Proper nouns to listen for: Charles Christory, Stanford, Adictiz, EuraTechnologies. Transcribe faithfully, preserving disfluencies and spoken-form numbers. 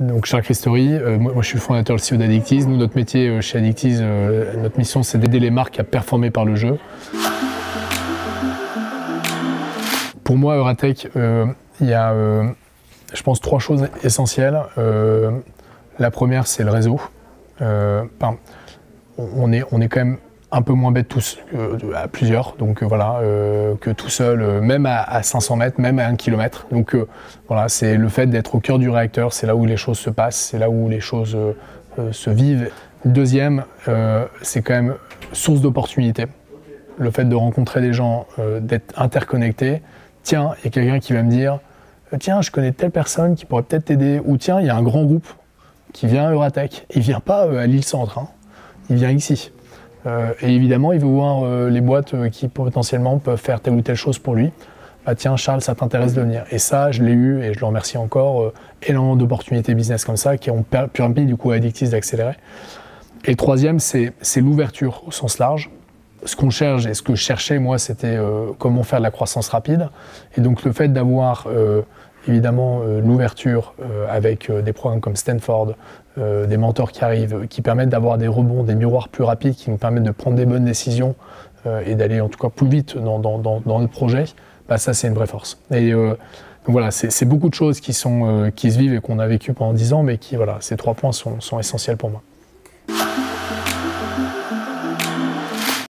Donc Charles Christory, euh, moi, moi je suis le fondateur et le C E O d'Adictiz. Nous, notre métier euh, chez Adictiz, euh, notre mission c'est d'aider les marques à performer par le jeu. Pour moi, EuraTech, euh, il y a, euh, je pense, trois choses essentielles. Euh, la première, c'est le réseau. Euh, ben, on, est, on est quand même un peu moins bête tous, euh, à plusieurs, donc euh, voilà, euh, que tout seul, euh, même à, à cinq cents mètres, même à un kilomètre. Donc euh, voilà, c'est le fait d'être au cœur du réacteur, c'est là où les choses se passent, c'est là où les choses euh, se vivent. Deuxième, euh, c'est quand même source d'opportunités. Le fait de rencontrer des gens, euh, d'être interconnecté. Tiens, il y a quelqu'un qui va me dire, tiens, je connais telle personne qui pourrait peut-être t'aider, ou tiens, il y a un grand groupe qui vient à EuraTech. Il ne vient pas à l'île centre, hein. Il vient ici. Euh, et évidemment, il veut voir euh, les boîtes euh, qui potentiellement peuvent faire telle ou telle chose pour lui. Bah tiens, Charles, ça t'intéresse de venir. Et ça, je l'ai eu et je le remercie encore. Euh, énormément d'opportunités business comme ça qui ont permis du coup à Adictiz d'accélérer. Et le troisième, c'est l'ouverture au sens large. Ce qu'on cherche et ce que je cherchais, moi, c'était euh, comment faire de la croissance rapide. Et donc le fait d'avoir euh, évidemment euh, l'ouverture euh, avec euh, des programmes comme Stanford, euh, des mentors qui arrivent, qui permettent d'avoir des rebonds, des miroirs plus rapides, qui nous permettent de prendre des bonnes décisions euh, et d'aller en tout cas plus vite dans, dans, dans, dans le projet, bah, ça c'est une vraie force. Et euh, donc voilà, c'est beaucoup de choses qui, sont, euh, qui se vivent et qu'on a vécu pendant dix ans, mais qui, voilà, ces trois points sont, sont essentiels pour moi.